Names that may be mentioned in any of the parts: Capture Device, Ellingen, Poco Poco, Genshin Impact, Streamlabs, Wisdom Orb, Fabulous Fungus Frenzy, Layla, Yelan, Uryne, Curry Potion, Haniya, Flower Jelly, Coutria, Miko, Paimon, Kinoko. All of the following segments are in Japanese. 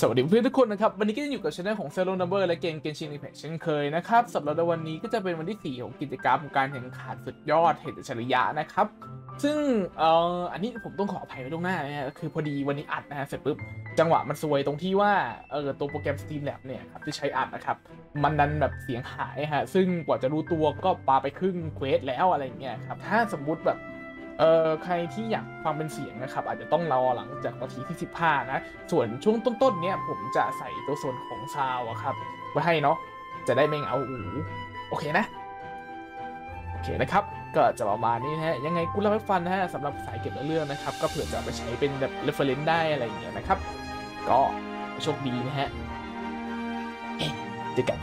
สวัสดีเพื่อนทุกคนนะครับวันนี้ก็จะอยู่กับช่องของเซโลนัมเบอร์และเกมเกนชินอิมแพคเช่นเคยนะครับสำหรับวันนี้ก็จะเป็นวันที่4ของกิจกรรมการแข่งขันสุดยอดเหตุอัจฉริยะนะครับซึ่งอันนี้ผมต้องขออภัยไว้ล่วงหน้านะคือพอดีวันนี้อัดนะฮะเสร็จปุ๊บจังหวะมันซวยตรงที่ว่าตัวโปรแกรม Streamlabs เนี่ยครับที่ใช้อัดนะครับมันดันแบบเสียงหายฮะซึ่งกว่าจะรู้ตัวก็ปาไปครึ่งเควสแล้วอะไรอย่างเงี้ยครับถ้าสมมุติแบบใครที่อยากฟังเป็นเสียงนะครับอาจจะต้องรอหลังจากนาทีที่15นะส่วนช่วงต้นๆเนี้ยผมจะใส่ตัวส่วนของซาวอะครับไว้ให้เนาะจะได้ไม่เอาอูโอเคนะโอเคนะครับก็จะประมาณนี้นะฮะยังไงกูเล่าให้ฟังนะฮะสำหรับสายเก็บเรื่องนะครับก็เผื่อจะไปใช้เป็นแบบ reference ได้อะไรอย่างเงี้ยนะครับก็โชคดีนะฮะเจอกัน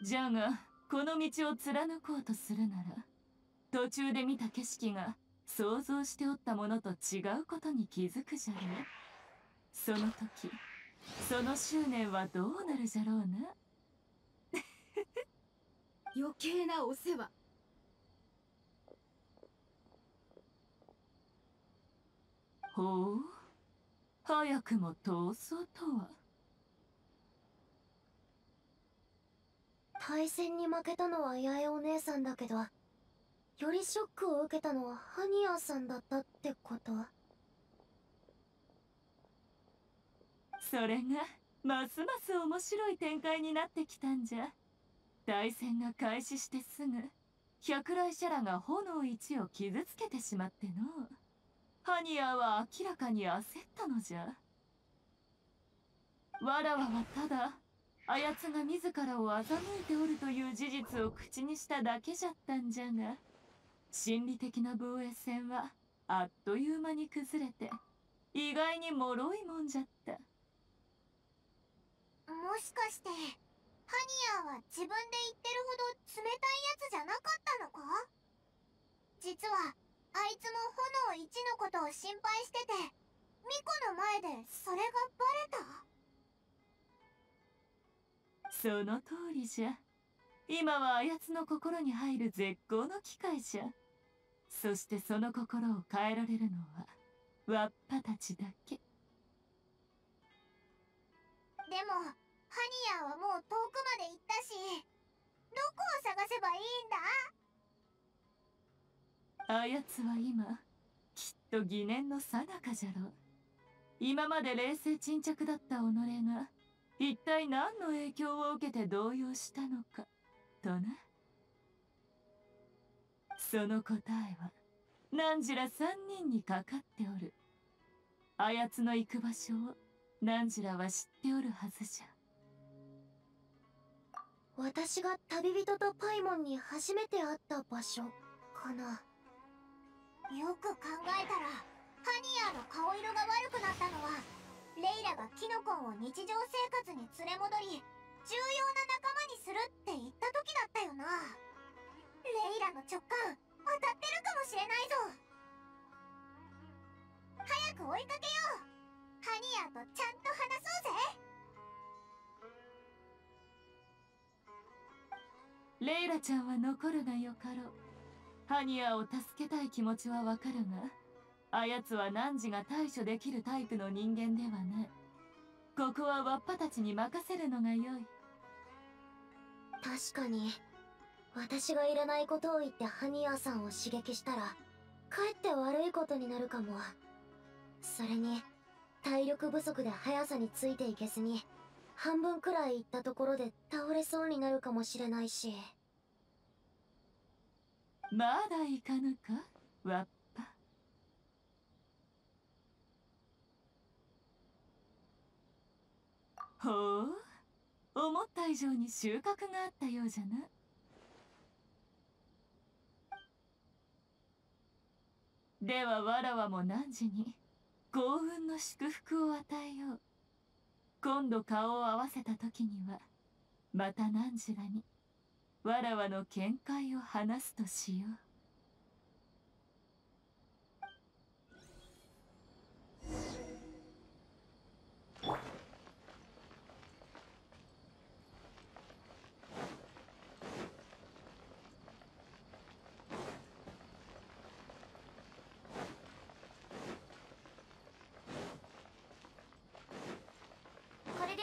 じゃがこの道を貫こうとするなら、途中で見た景色が想像しておったものと違うことに気づくじゃろう。その時その執念はどうなるじゃろうな。余計なお世話。ほう、早くも逃走とは。対戦に負けたのは八重お姉さんだけど、よりショックを受けたのはハニヤさんだったってこと。それがますます面白い展開になってきたんじゃ。対戦が開始してすぐ百来シャラが炎一を傷つけてしまっての。ハニヤは明らかに焦ったのじゃ。わらわはただあやつが自らを欺いておるという事実を口にしただけじゃったんじゃが、心理的な防衛線はあっという間に崩れて意外に脆いもんじゃった。もしかしてハニヤは自分で言ってるほど冷たいやつじゃなかったのか。実はあいつも炎一のことを心配してて、ミコの前でそれがバレた。その通りじゃ。今はあやつの心に入る絶好の機会じゃ。そしてその心を変えられるのはわっぱたちだけ。でもハニヤはもう遠くまで行ったし、どこを探せばいいんだ。あやつは今きっと疑念の最中じゃろう。今まで冷静沈着だった己が一体何の影響を受けて動揺したのかとな。その答えは何時ら三人にかかっておる。あやつの行く場所を何時らは知っておるはずじゃ。私が旅人とパイモンに初めて会った場所かな。よく考えたらハニヤの顔色が悪くなったのは、レイラがキノコンを日常生活に連れ戻り重要な仲間にするって言った時だったよな。レイラの直感当たってるかもしれないぞ。早く追いかけよう。ハニヤとちゃんと話そうぜ。レイラちゃんは残るがよかろう。ハニヤを助けたい気持ちはわかるが、あやつは汝が対処できるタイプの人間ではない。ここはわっぱたちに任せるのが良い。確かに私がいらないことを言ってハニヤさんを刺激したらかえって悪いことになるかも。それに体力不足で速さについていけずに半分くらい行ったところで倒れそうになるかもしれないし。まだ行かぬかわっ。ほう、思った以上に収穫があったようじゃな。ではわらわも汝に幸運の祝福を与えよう。今度顔を合わせた時にはまた汝らにわらわの見解を話すとしよう。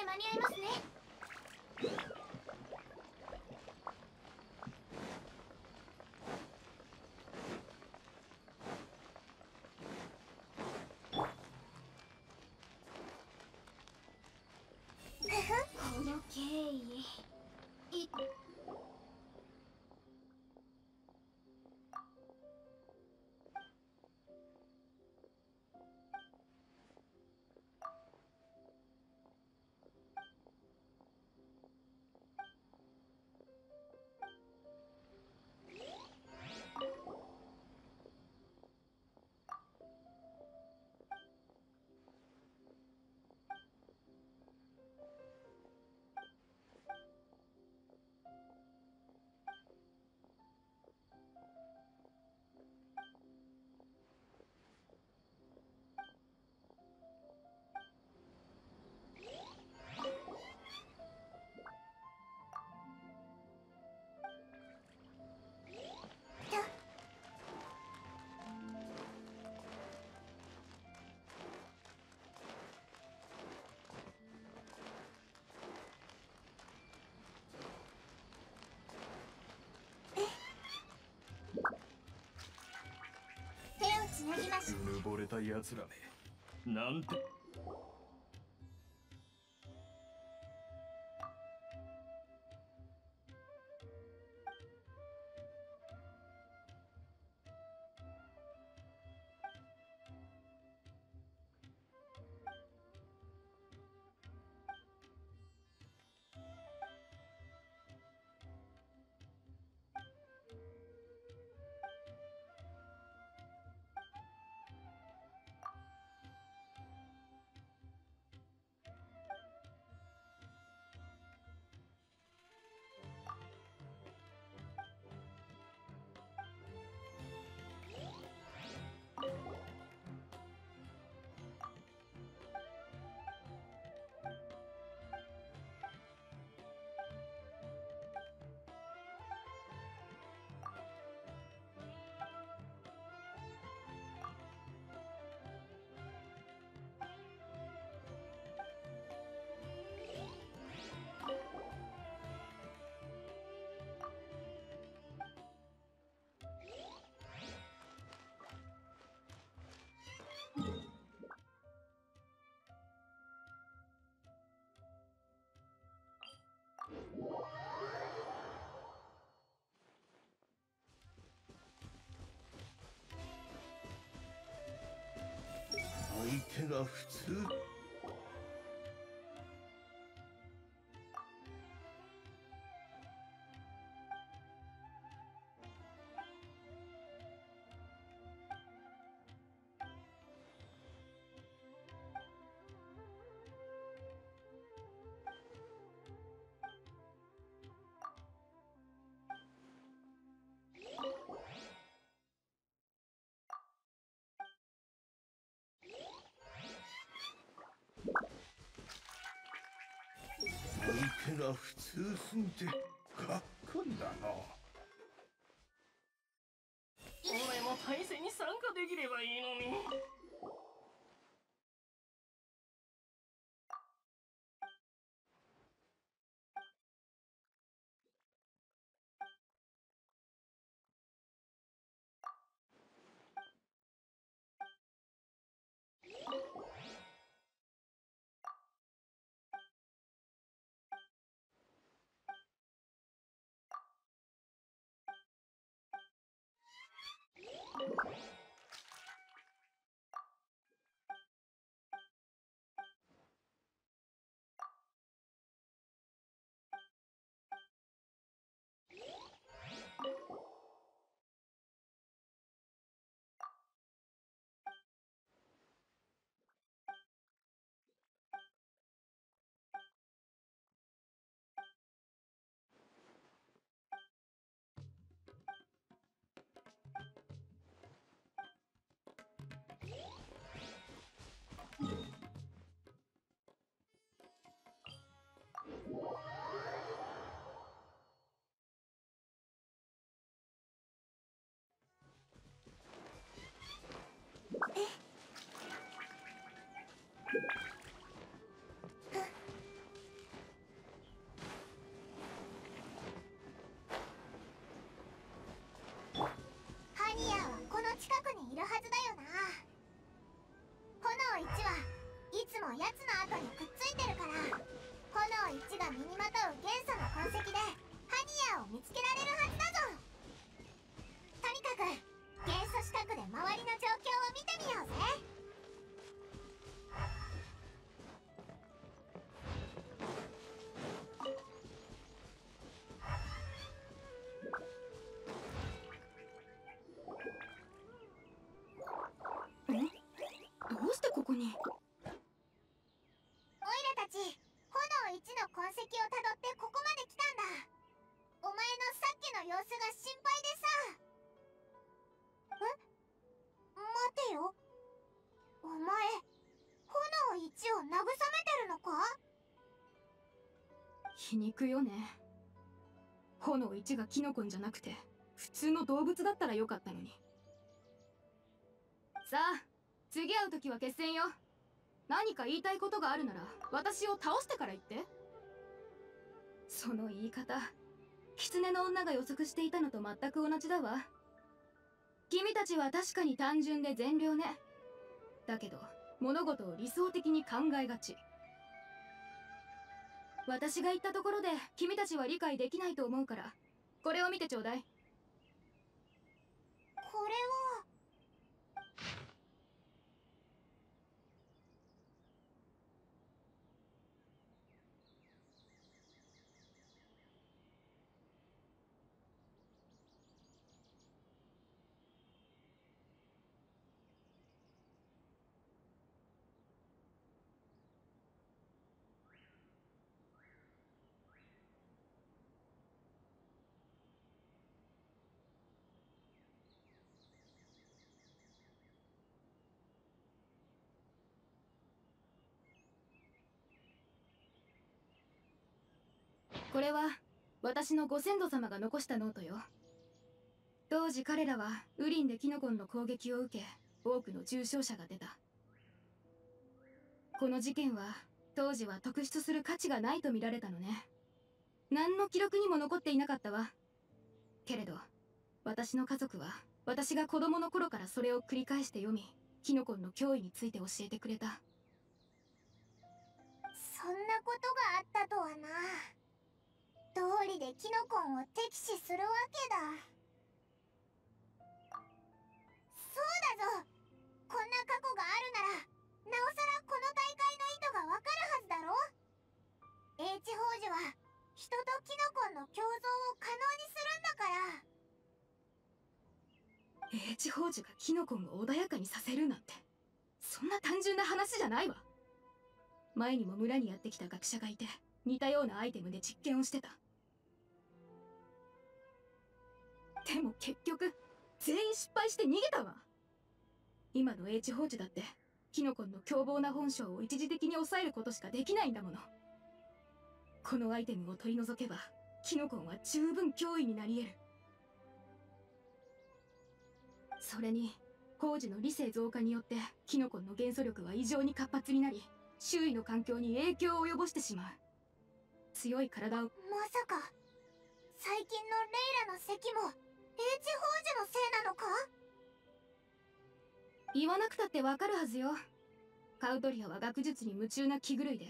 間に合いますね。この経緯いしのぎましょう。うぬぼれたやつらめ、なんて。相手が普通。相手が普通すぎてがっかんだな。俺も対戦に参加できればいいのに。近くにいるはずだよな。炎1はいつもやつの後にくっついてるから、炎1が身にまとう元素の痕跡でハニヤを見つけられるはずだぞ。とにかく元素視覚で周りの状況を見てみようぜ。オイラたち、炎1の痕跡をたどってここまで来たんだ。お前のさっきの様子が心配でさ。え？待てよ。お前、炎1を慰めてるのか？皮肉よね。炎1がキノコンじゃなくて、普通の動物だったらよかったのに。さあ。次会う時は決戦よ。何か言いたいことがあるなら私を倒してから言って。その言い方、狐の女が予測していたのと全く同じだわ。現君たちは確かに単純で善良ね。だけど物事を理想的に考えがち。私が言ったところで君たちは理解できないと思うから、これを見てちょうだい。これはこれは私のご先祖様が残したノートよ。当時彼らはウリンでキノコンの攻撃を受け、多くの重傷者が出た。この事件は当時は特筆する価値がないと見られたのね。何の記録にも残っていなかったわ。けれど私の家族は私が子供の頃からそれを繰り返して読み、キノコンの脅威について教えてくれた。そんなことがあったとはな。道理でキノコンを敵視するわけだ。そうだぞ、こんな過去があるならなおさらこの大会の意図がわかるはずだろ。英知宝珠は人とキノコンの共存を可能にするんだから。英知宝珠がキノコンを穏やかにさせるなんて、そんな単純な話じゃないわ。前にも村にやってきた学者がいて、似たようなアイテムで実験をしてた。でも結局全員失敗して逃げたわ。今の英知宝珠だってキノコンの凶暴な本性を一時的に抑えることしかできないんだもの。このアイテムを取り除けばキノコンは十分脅威になり得る。それに宝珠の理性増加によってキノコンの元素力は異常に活発になり、周囲の環境に影響を及ぼしてしまう。強い体を。まさか最近のレイラの咳も英知宝珠のせいなのか？言わなくたってわかるはずよ。カウトリアは学術に夢中な気狂いで、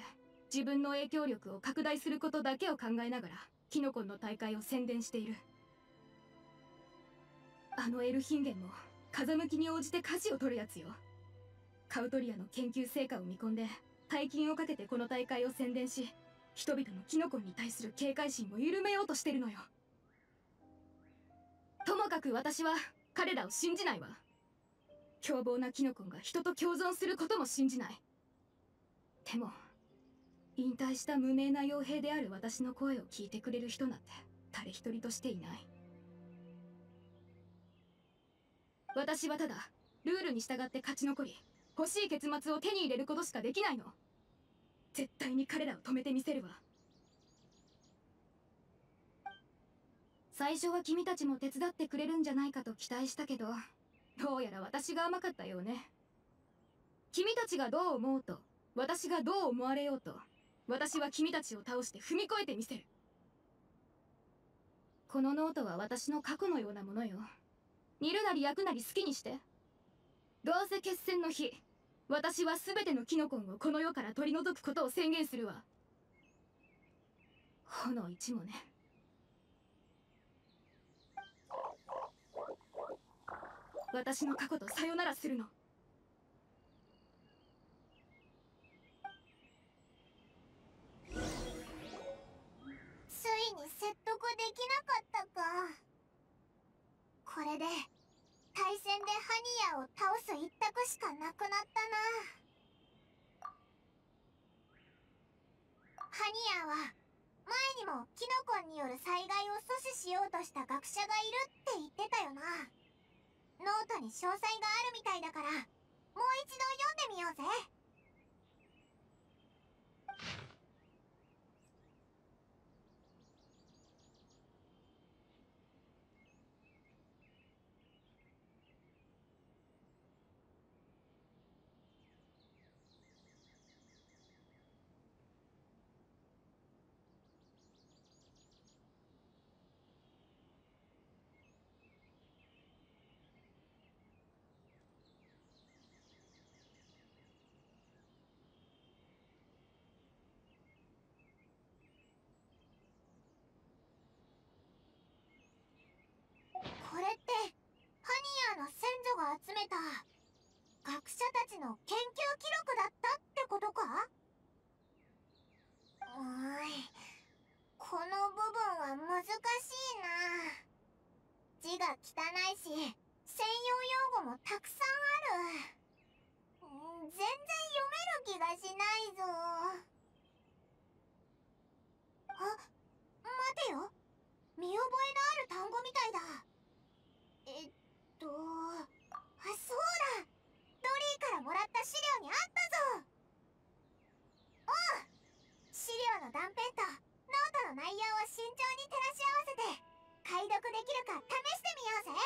自分の影響力を拡大することだけを考えながらキノコンの大会を宣伝している。あのエルヒンゲンも風向きに応じて舵を取るやつよ。カウトリアの研究成果を見込んで大金をかけてこの大会を宣伝し、人々のキノコンに対する警戒心を緩めようとしてるのよ。ともかく私は彼らを信じないわ。凶暴なキノコンが人と共存することも信じない。でも引退した無名な傭兵である私の声を聞いてくれる人なんて誰一人としていない。私はただルールに従って勝ち残り、欲しい結末を手に入れることしかできないの。絶対に彼らを止めてみせるわ。最初は君たちも手伝ってくれるんじゃないかと期待したけど、どうやら私が甘かったようね。君たちがどう思おうと、私がどう思われようと、私は君たちを倒して踏み越えてみせる。このノートは私の過去のようなものよ。煮るなり焼くなり好きにして。どうせ決戦の日、私は全てのキノコンをこの世から取り除くことを宣言するわ。炎一もね。私の過去とさよならするの。ついに説得できなかったか。これで対戦でハニヤを倒す一択しかなくなったな。ハニヤは前にもキノコンによる災害を阻止しようとした学者がいるって言ってたよな。ノートに詳細があるみたいだから、もう一度読んでみようぜ。が集めた学者たちの研究記録だったってことか？おい、この部分は難しいな。字が汚いし専用用語もたくさんある。全然読める気がしないぞ。あ、待てよ。見覚えのある単語みたいだ。あ、そうだ。ドリーからもらった資料にあったぞ。おう、資料の断片とノートの内容を慎重に照らし合わせて解読できるか試してみようぜ。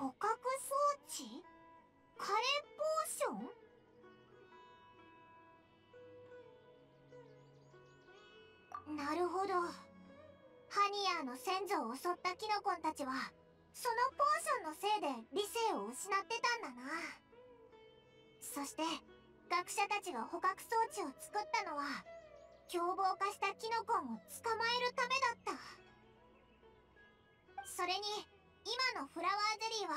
捕獲装置？カレーポーション？なるほど。ハニヤーの先祖を襲ったキノコンたちはそのポーションのせいで理性を失ってたんだな。そして学者たちが捕獲装置を作ったのは凶暴化したキノコンを捕まえるためだった。それに今のフラワーゼリーは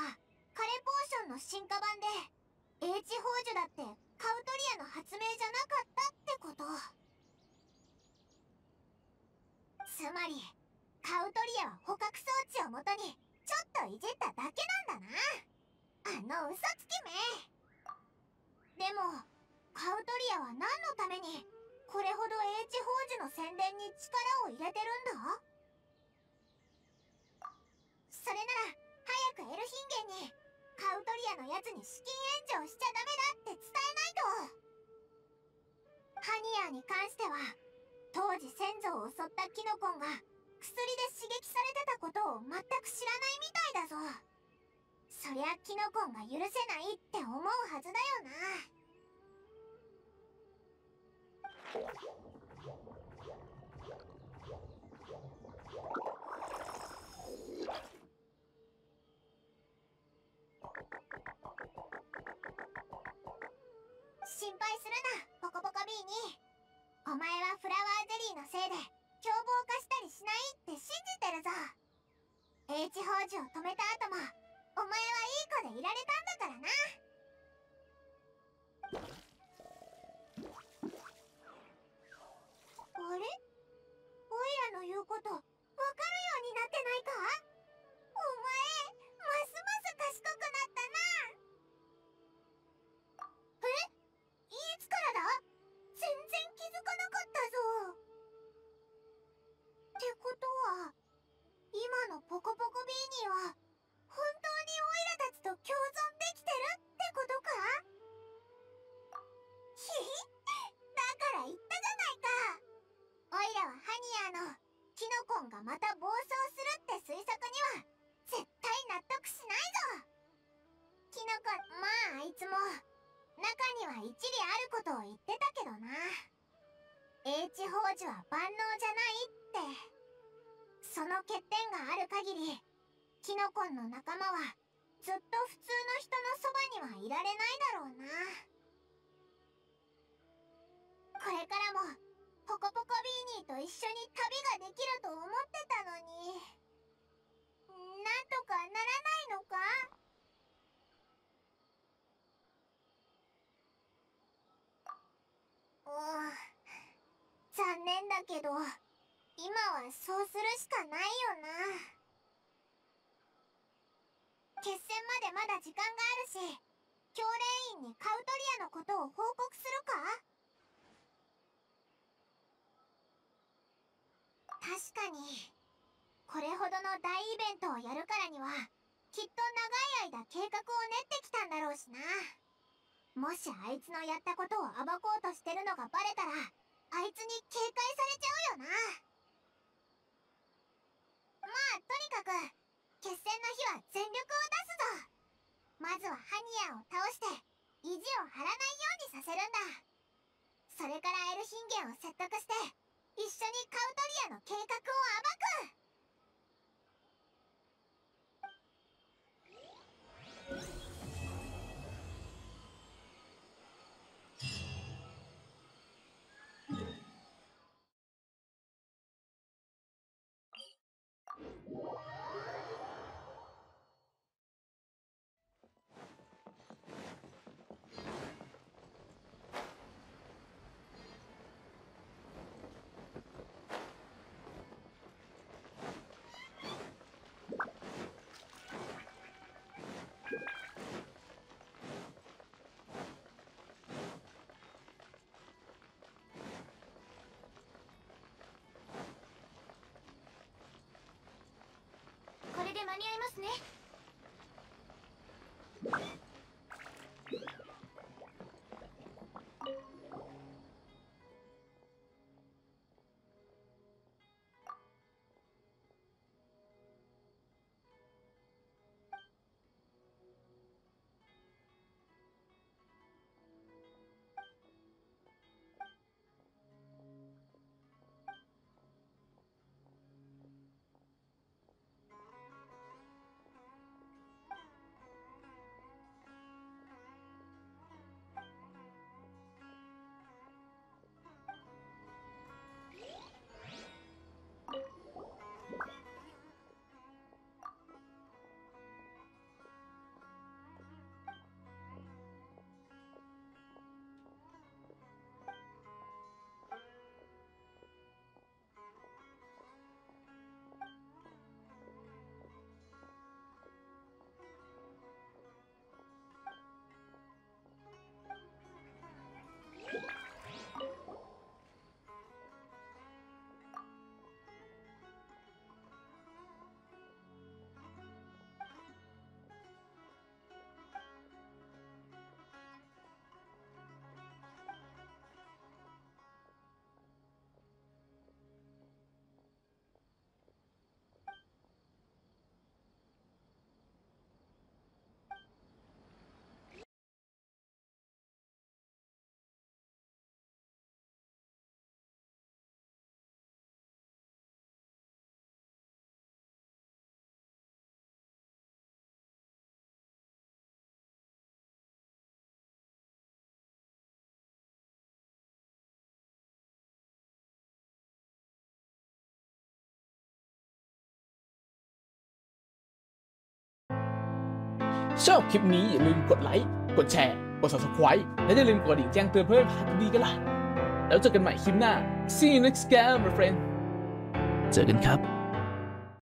カレーポーションの進化版で英知宝珠だってカウトリアの発明じゃなかったってこと。つまりカウトリアは捕獲装置をもとにちょっといじっただけなんだな。あの嘘つきめ。でもカウトリアは何のためにこれほど英知宝珠の宣伝に力を入れてるんだ？それなら早くエルヒンゲンにカウトリアのやつに資金援助をしちゃダメだって伝えないと。ハニヤーに関しては当時先祖を襲ったキノコンが薬で刺激されてたことを全く知らないみたいだぞ。そりゃキノコンが許せないって思うはずだよな。心配するな、ポコポコ B に。お前はフラワーゼリーのせいで凶暴化したりしないって信じてるぞ。英知宝珠を止めた後もお前はいい子でいられたんだからな。あれ？おいらの言うことわかるようになってないか？お前ますます賢くなったな。ポコポコビーニーは本当にオイラたちと共存できてるってことか？ひひだから言ったじゃないか。オイラはハニヤのキノコンがまた暴走するって推測には絶対納得しないぞ。キノコン、まああいつも中には一理あることを言ってたけどな。英知宝珠は万能じゃないって。その欠点がある限りキノコンの仲間はずっと普通の人のそばにはいられないだろうな。これからもポコポコビーニーと一緒に旅ができると思ってたのに、なんとかならないのか？うん、残念だけど今はそうするしかないよな。決戦までまだ時間があるし、教練員にカウトリアのことを報告するか？確かにこれほどの大イベントをやるからにはきっと長い間計画を練ってきたんだろうしな。もしあいつのやったことを暴こうとしてるのがバレたらあいつに警戒されちゃうよな。まあとにかく決戦の日は全力を出すぞ。まずはハニヤを倒して意地を張らないようにさせるんだ。ね。ชอบคลิปนี้อย่าลืมกดไลค์กดแชร์กด Subscribe และอย่าลืมกดดิ่งแจ้งเตือนเพื่อไม่พลาดดีกันล่ะแล้วเจอกันใหม่คลิปหน้า See you next time my friend เจอกันครับ